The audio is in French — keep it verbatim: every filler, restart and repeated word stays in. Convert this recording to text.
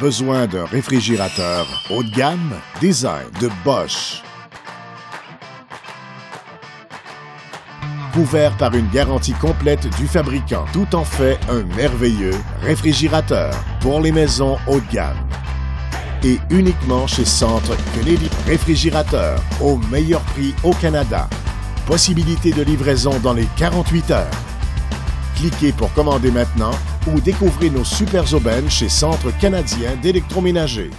Besoin d'un réfrigérateur haut de gamme? Design de Bosch. Couvert par une garantie complète du fabricant, tout en fait un merveilleux réfrigérateur pour les maisons haut de gamme. Et uniquement chez Centre Canadien Réfrigérateur, au meilleur prix au Canada. Possibilité de livraison dans les quarante-huit heures. Cliquez pour commander maintenant ou découvrez nos super aubaines chez Centre canadien d'électroménager.